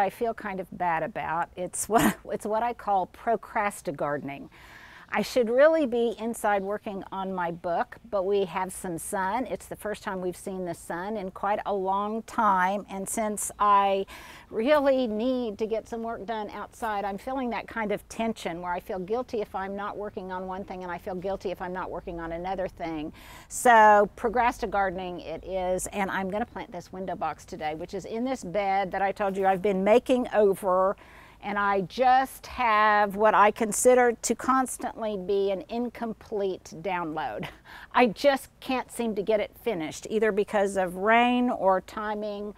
I feel kind of bad about. It's what I call procrasti gardening. I should really be inside working on my book, but we have some sun. It's the first time we've seen the sun in quite a long time, and since I really need to get some work done outside, I'm feeling that kind of tension where I feel guilty if I'm not working on one thing and I feel guilty if I'm not working on another thing. So procrasti gardening it is, and I'm going to plant this window box today, which is in this bed that I told you I've been making over. And I just have what I consider to constantly be an incomplete download. I just can't seem to get it finished, either because of rain or timing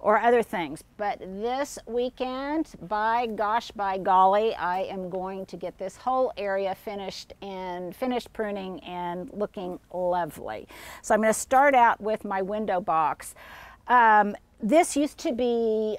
or other things. But this weekend, by gosh, by golly, I am going to get this whole area finished pruning and looking lovely. So I'm going to start out with my window box. This used to be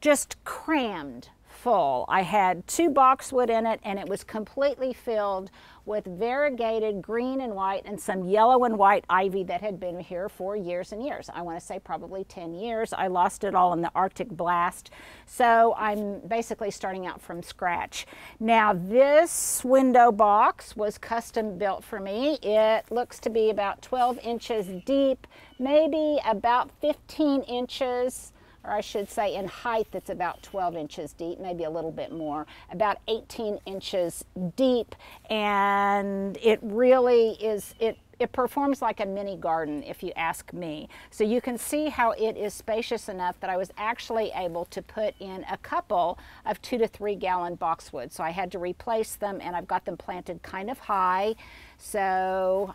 just crammed full. I had 2 boxwood in it, and it was completely filled with variegated green and white and some yellow and white ivy that had been here for years and years. I want to say probably 10 years. I lost it all in the Arctic blast. So I'm basically starting out from scratch. Now this window box was custom built for me. It looks to be about 12 inches deep, maybe about 15 inches or I should say in height that's about 12 inches deep, maybe a little bit more, about 18 inches deep. And it really is, it performs like a mini garden if you ask me. So you can see how it is spacious enough that I was actually able to put in a couple of 2 to 3 gallon boxwood. So I had to replace them, and I've got them planted kind of high. So,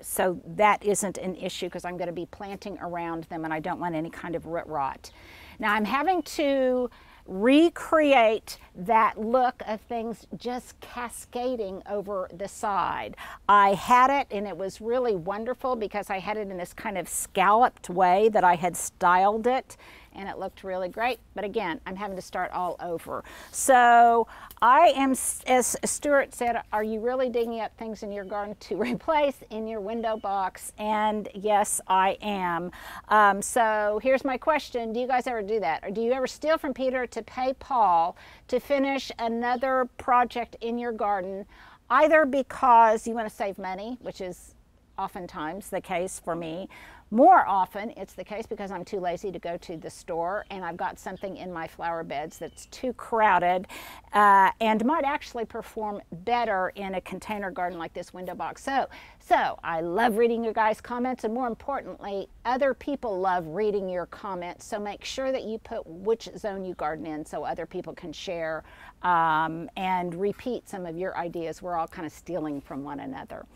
so that isn't an issue because I'm going to be planting around them, and I don't want any kind of root rot. Now I'm having to recreate that look of things just cascading over the side. I had it, and it was really wonderful because I had it in this kind of scalloped way that I had styled it, and it looked really great. But again, I'm having to start all over. So I am, as Stuart said, are you really digging up things in your garden to replace in your window box? And yes, I am. So here's my question. Do you guys ever do that? Or do you ever steal from Peter to pay Paul to finish another project in your garden, either because you want to save money, which is oftentimes the case for me. More often, it's the case because I'm too lazy to go to the store, and I've got something in my flower beds that's too crowded and might actually perform better in a container garden like this window box. So I love reading your guys' comments, and more importantly, other people love reading your comments. So make sure that you put which zone you garden in so other people can share and repeat some of your ideas. We're all kind of stealing from one another,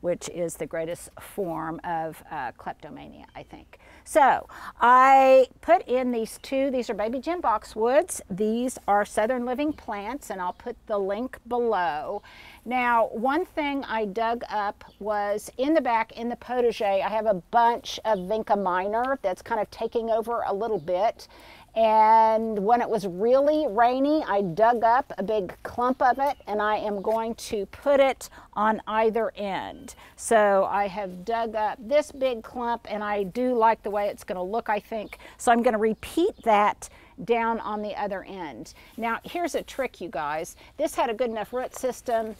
which is the greatest form of kleptomania, I think. So I put in these 2. These are baby gem boxwoods. These are Southern Living Plants, and I'll put the link below. Now, one thing I dug up was in the back, in the potager, I have a bunch of vinca minor that's kind of taking over a little bit. And when it was really rainy, I dug up a big clump of it, and I am going to put it on either end. So I have dug up this big clump, and I do like the way it's going to look, I think. So I'm going to repeat that down on the other end. Now, here's a trick, you guys. This had a good enough root system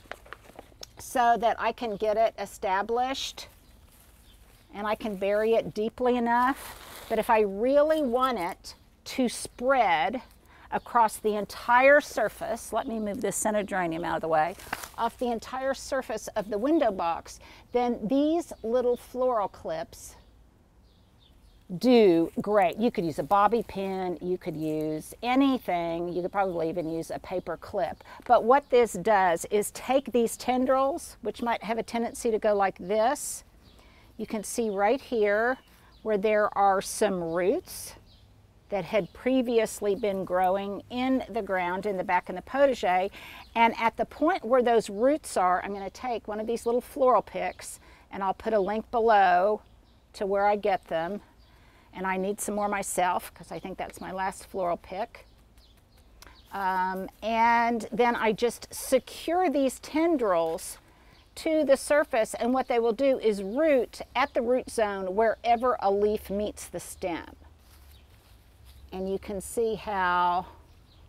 so that I can get it established, and I can bury it deeply enough. But if I really want it to spread across the entire surface, let me move this centered out of the way, off the entire surface of the window box, then these little floral clips do great. You could use a bobby pin, you could use anything, you could probably even use a paper clip. But what this does is take these tendrils, which might have a tendency to go like this. You can see right here where there are some roots that had previously been growing in the ground in the back in the potager. And at the point where those roots are, I'm going to take one of these little floral picks, and I'll put a link below to where I get them. And I need some more myself because I think that's my last floral pick. And then I just secure these tendrils to the surface, and what they will do is root at the root zone wherever a leaf meets the stem. And you can see how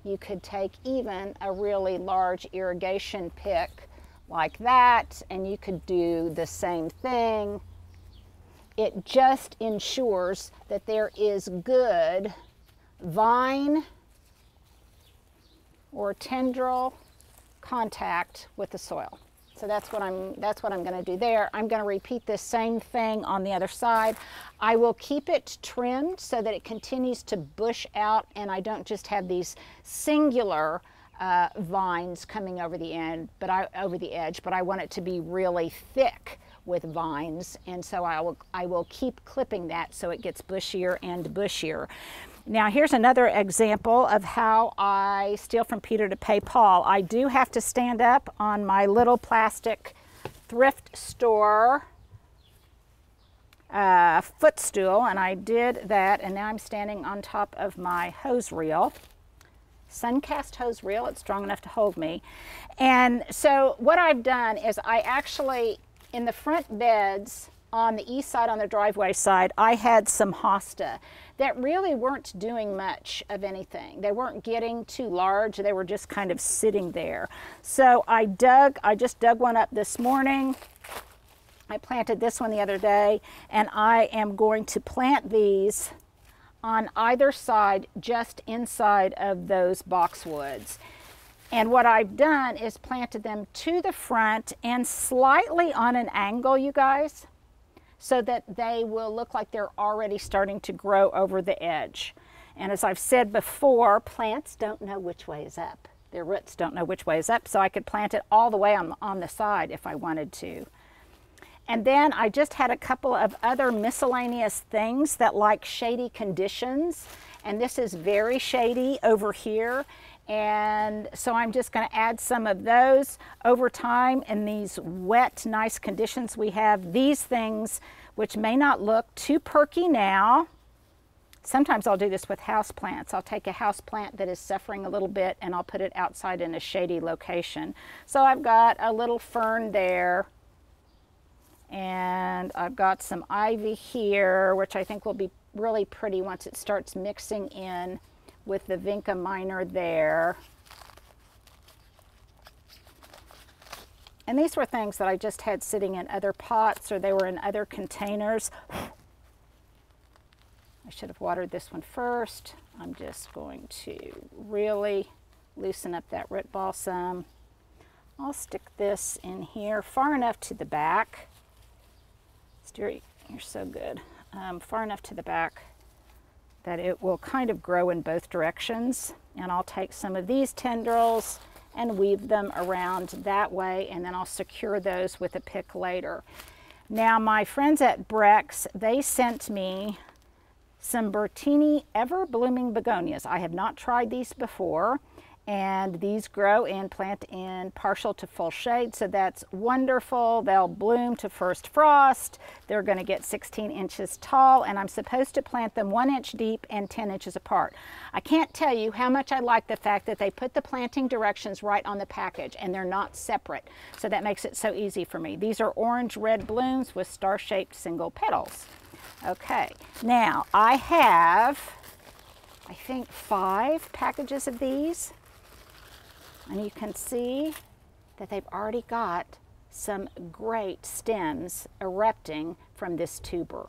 you could take even a really large irrigation pick like that, and you could do the same thing. It just ensures that there is good vine or tendril contact with the soil. So that's what I'm going to do there. I'm going to repeat this same thing on the other side. I will keep it trimmed so that it continues to bush out and I don't just have these singular vines coming over the end, but I want it to be really thick with vines, and so I will keep clipping that so it gets bushier and bushier. Now here's another example of how I steal from Peter to pay Paul. I do have to stand up on my little plastic thrift store footstool, and I did that, and now I'm standing on top of my hose reel. Suncast hose reel, it's strong enough to hold me. And so what I've done is I actually, in the front beds on the east side, on the driveway side, I had some hosta that really weren't doing much of anything. They weren't getting too large, they were just kind of sitting there. So I just dug one up this morning. I planted this one the other day, and I am going to plant these on either side, just inside of those boxwoods. And what I've done is planted them to the front and slightly on an angle, you guys, so that they will look like they're already starting to grow over the edge. And as I've said before, plants don't know which way is up. Their roots don't know which way is up, so I could plant it all the way on the side if I wanted to. And then I just had a couple of other miscellaneous things that like shady conditions. And this is very shady over here. And so I'm just going to add some of those over time in these wet, nice conditions we have. These things, which may not look too perky now. Sometimes I'll do this with houseplants. I'll take a houseplant that is suffering a little bit and I'll put it outside in a shady location. So I've got a little fern there. And I've got some ivy here, which I think will be really pretty once it starts mixing in with the vinca minor there. And these were things that I just had sitting in other pots, or they were in other containers. I should have watered this one first. I'm just going to really loosen up that root ball some. I'll stick this in here far enough to the back. You're so good. Far enough to the back that it will kind of grow in both directions. And I'll take some of these tendrils and weave them around that way, and then I'll secure those with a pick later. Now my friends at Breck's, they sent me some Bertini ever blooming begonias. I have not tried these before, and these grow and plant in partial to full shade, so that's wonderful. They'll bloom to first frost. They're going to get 16 inches tall, and I'm supposed to plant them 1 inch deep and 10 inches apart. I can't tell you how much I like the fact that they put the planting directions right on the package and they're not separate, so that makes it so easy for me. These are orange red blooms with star-shaped single petals. Okay, now I have, I think, 5 packages of these. And you can see that they've already got some great stems erupting from this tuber.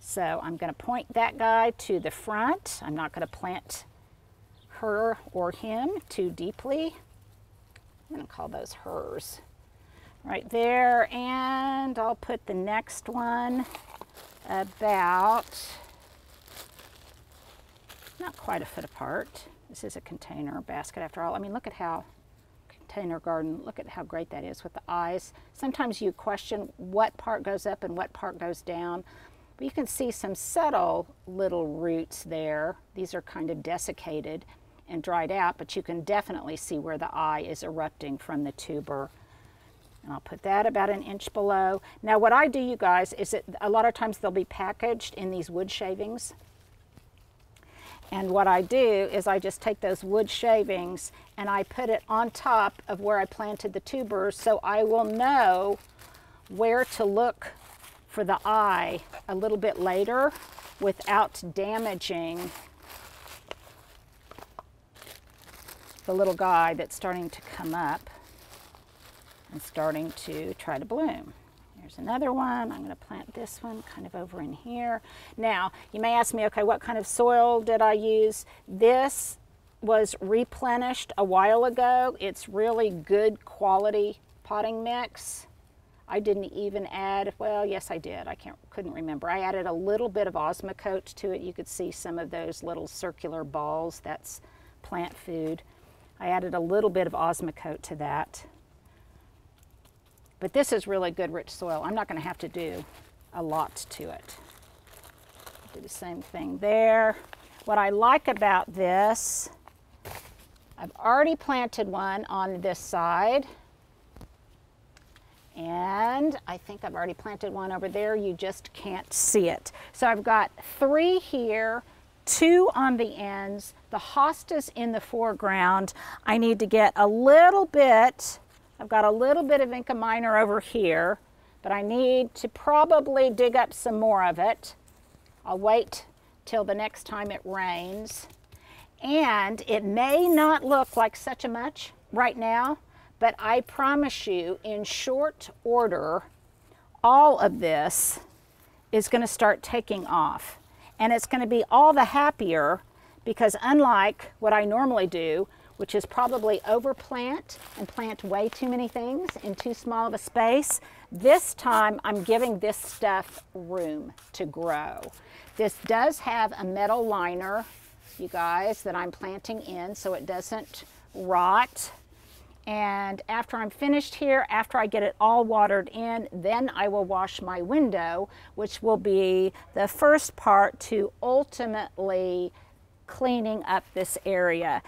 So I'm going to point that guy to the front. I'm not going to plant her or him too deeply. I'm going to call those hers right there. And I'll put the next one about not quite a foot apart. This is a container basket after all. I mean, look at how container garden, look at how great that is with the eyes. Sometimes you question what part goes up and what part goes down, but you can see some subtle little roots there. These are kind of desiccated and dried out, but you can definitely see where the eye is erupting from the tuber. And I'll put that about an inch below. Now what I do, you guys, is that a lot of times they'll be packaged in these wood shavings. And what I do is I just take those wood shavings and I put it on top of where I planted the tubers, so I will know where to look for the eye a little bit later without damaging the little guy that's starting to come up and starting to try to bloom. There's another one. I'm going to plant this one kind of over in here. Now, you may ask me, okay, what kind of soil did I use? This was replenished a while ago. It's really good quality potting mix. I didn't even add, well, yes I did. I couldn't remember. I added a little bit of Osmocote to it. You could see some of those little circular balls. That's plant food. I added a little bit of Osmocote to that. But this is really good rich soil. I'm not going to have to do a lot to it. Do the same thing there. What I like about this, I've already planted one on this side. And I think I've already planted one over there. You just can't see it. So I've got three here, two on the ends, the hostas in the foreground. I need to get a little bit. I've got a little bit of Inca Minor over here, but I need to probably dig up some more of it. I'll wait till the next time it rains. And it may not look like such a much right now, but I promise you in short order, all of this is going to start taking off. And it's going to be all the happier because unlike what I normally do, which is probably overplant and plant way too many things in too small of a space. This time I'm giving this stuff room to grow. This does have a metal liner, you guys, that I'm planting in so it doesn't rot. And after I'm finished here, after I get it all watered in, then I will wash my window, which will be the first part to ultimately cleaning up this area.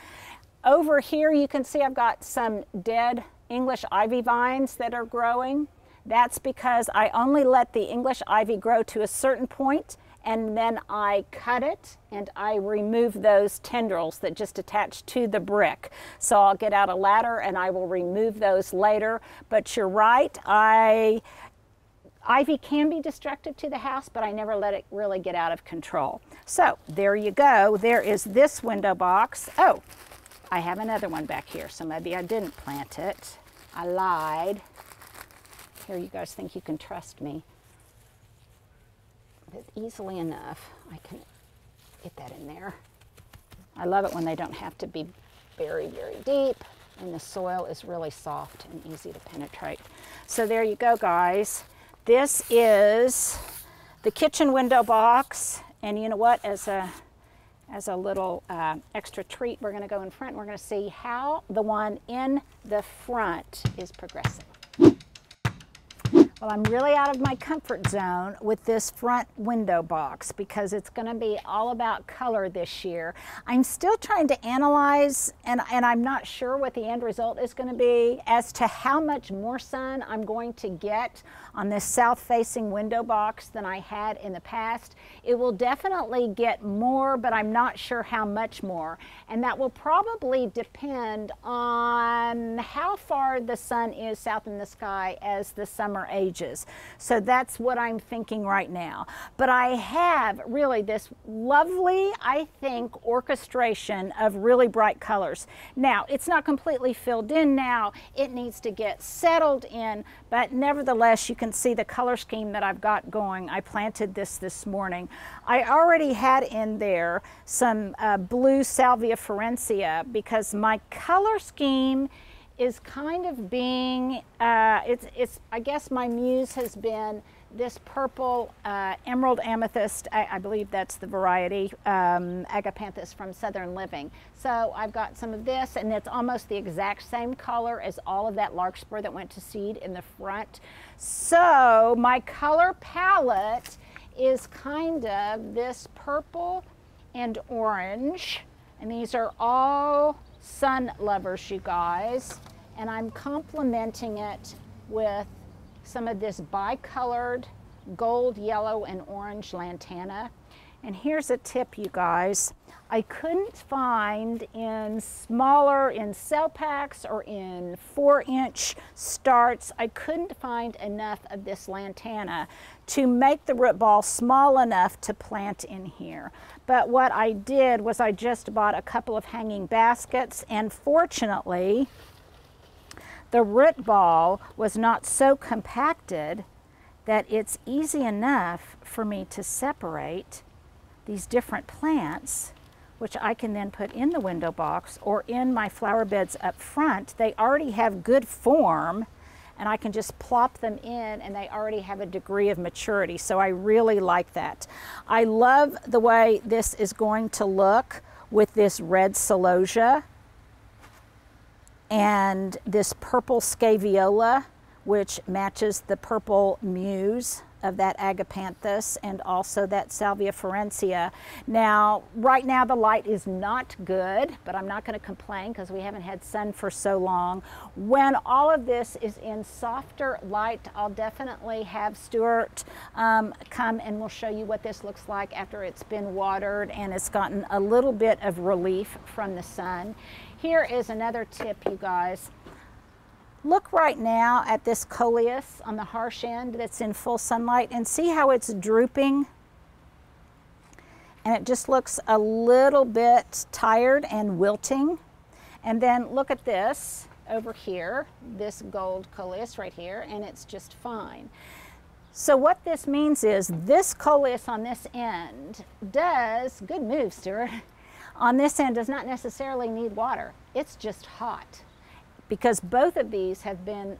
Over here, you can see I've got some dead English ivy vines that are growing. That's because I only let the English ivy grow to a certain point, and then I cut it and I remove those tendrils that just attach to the brick. So I'll get out a ladder and I will remove those later. But you're right, ivy can be destructive to the house, but I never let it really get out of control. So there you go. There is this window box. Oh. I have another one back here, so maybe I didn't plant it. I lied. Here, you guys think you can trust me. But easily enough, I can get that in there. I love it when they don't have to be buried very deep, and the soil is really soft and easy to penetrate. So there you go, guys. This is the kitchen window box, and you know what? As a little extra treat, we're going to go in front and we're going to see how the one in the front is progressing. Well, I'm really out of my comfort zone with this front window box because it's going to be all about color this year. I'm still trying to analyze, and I'm not sure what the end result is going to be as to how much more sun I'm going to get on this south-facing window box than I had in the past. It will definitely get more, but I'm not sure how much more. And that will probably depend on how far the sun is south in the sky as the summer ages. So that's what I'm thinking right now. But I have really this lovely, I think, orchestration of really bright colors. Now, it's not completely filled in now. It needs to get settled in, but nevertheless, you can see the color scheme that I've got going. I planted this morning. I already had in there some blue Salvia Florencia because my color scheme is kind of being, I guess my muse has been this purple emerald amethyst, I believe that's the variety, Agapanthus from Southern Living. So I've got some of this and it's almost the exact same color as all of that larkspur that went to seed in the front. So my color palette is kind of this purple and orange, and these are all sun lovers, you guys, and I'm complementing it with some of this bicolored gold, yellow, and orange lantana. And here's a tip, you guys. I couldn't find in cell packs or in 4-inch starts, I couldn't find enough of this lantana to make the root ball small enough to plant in here. But what I did was I just bought a couple of hanging baskets, and fortunately, the root ball was not so compacted that it's easy enough for me to separate these different plants, which I can then put in the window box or in my flower beds up front. They already have good form, and I can just plop them in, and they already have a degree of maturity. So I really like that. I love the way this is going to look with this red celosia and this purple scaviola, which matches the purple muse of that agapanthus and also that salvia ferenzia. Now, right now the light is not good, but I'm not going to complain because we haven't had sun for so long. When all of this is in softer light, I'll definitely have Stuart come and we'll show you what this looks like after it's been watered and it's gotten a little bit of relief from the sun. Here is another tip, you guys. Look right now at this coleus on the harsh end that's in full sunlight and see how it's drooping. And it just looks a little bit tired and wilting. And then look at this over here, this gold coleus right here, and it's just fine. So what this means is this coleus on this end does, good move, Stuart, on this end does not necessarily need water. It's just hot, because both of these have been,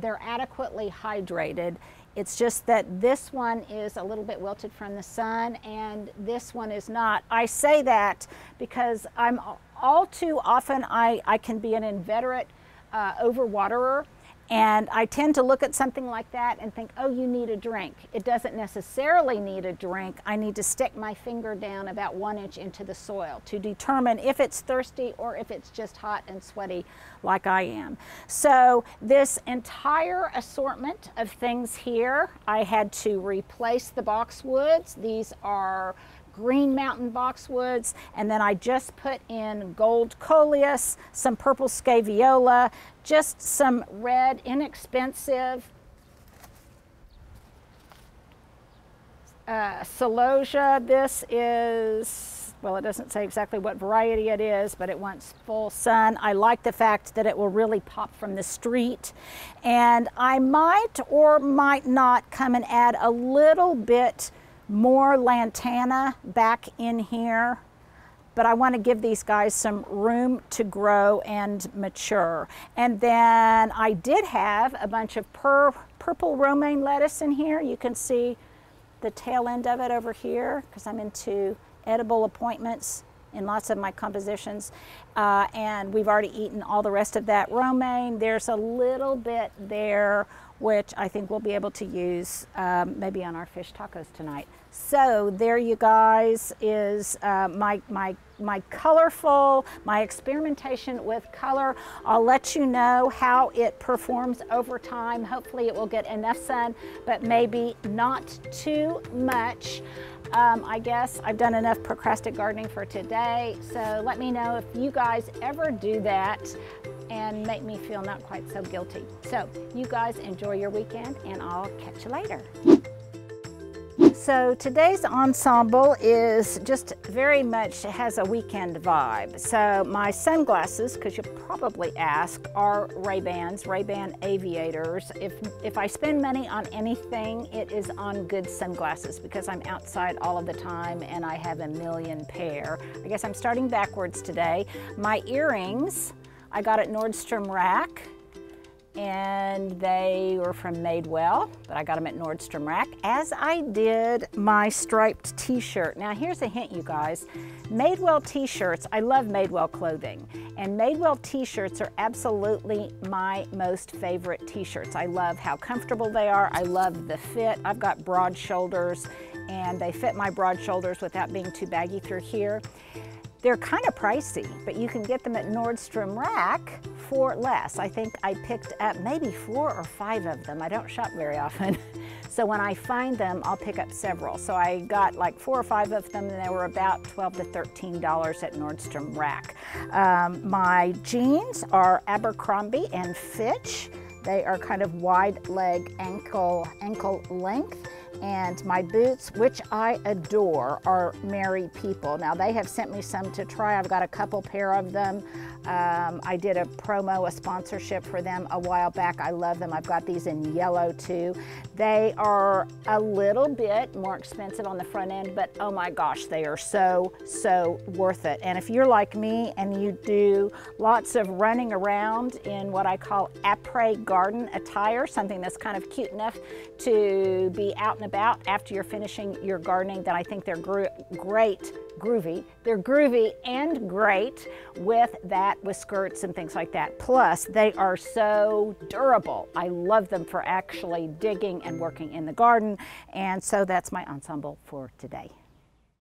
they're adequately hydrated. It's just that this one is a little bit wilted from the sun and this one is not. I say that because I'm all too often, I can be an inveterate overwaterer, and I tend to look at something like that and think, oh, you need a drink. It doesn't necessarily need a drink. I need to stick my finger down about 1 inch into the soil to determine if it's thirsty or if it's just hot and sweaty like I am. So this entire assortment of things here, I had to replace the boxwoods. These are green mountain boxwoods, and then I just put in gold coleus, some purple scaviola, just some red inexpensive celosia. This is, well, it doesn't say exactly what variety it is, but it wants full sun. I like the fact that it will really pop from the street, and I might or might not come and add a little bit more lantana back in here, but I want to give these guys some room to grow and mature. And then I did have a bunch of purple romaine lettuce in here. You can see the tail end of it over here because I'm into edible appointments in lots of my compositions, and we've already eaten all the rest of that romaine. There's a little bit there which I think we'll be able to use maybe on our fish tacos tonight. So there you guys is my colorful, my experimentation with color. I'll let you know how it performs over time. Hopefully it will get enough sun, but maybe not too much. I guess I've done enough procrastinate gardening for today. So let me know if you guys ever do that and make me feel not quite so guilty. So you guys enjoy your weekend, and I'll catch you later. So today's ensemble is just very much, it has a weekend vibe. So my sunglasses, because you'll probably ask, are Ray-Bans, Ray-Ban aviators. If I spend money on anything, it is on good sunglasses because I'm outside all of the time and I have a million pair. I guess I'm starting backwards today. My earrings, I got at Nordstrom Rack, and they were from Madewell, but I got them at Nordstrom Rack, as I did my striped t-shirt. Now here's a hint, you guys. Madewell t-shirts, I love Madewell clothing, and Madewell t-shirts are absolutely my most favorite t-shirts. I love how comfortable they are. I love the fit. I've got broad shoulders, and they fit my broad shoulders without being too baggy through here. They're kind of pricey, but you can get them at Nordstrom Rack for less. I think I picked up maybe 4 or 5 of them. I don't shop very often. So when I find them, I'll pick up several. So I got like 4 or 5 of them, and they were about $12 to $13 at Nordstrom Rack. My jeans are Abercrombie and Fitch. They are kind of wide leg, ankle length. And my boots, which I adore, are Merry People. Now they have sent me some to try. I've got a couple pair of them. I did a promo, a sponsorship for them a while back. I love them. I've got these in yellow too. They are a little bit more expensive on the front end, but oh my gosh, they are so worth it. And if you're like me and you do lots of running around in what I call après garden attire, something that's kind of cute enough to be out and about after you're finishing your gardening, then I think they're great. Groovy. They're groovy and great with that, with skirts and things like that. Plus, they are so durable. I love them for actually digging and working in the garden. And so that's my ensemble for today.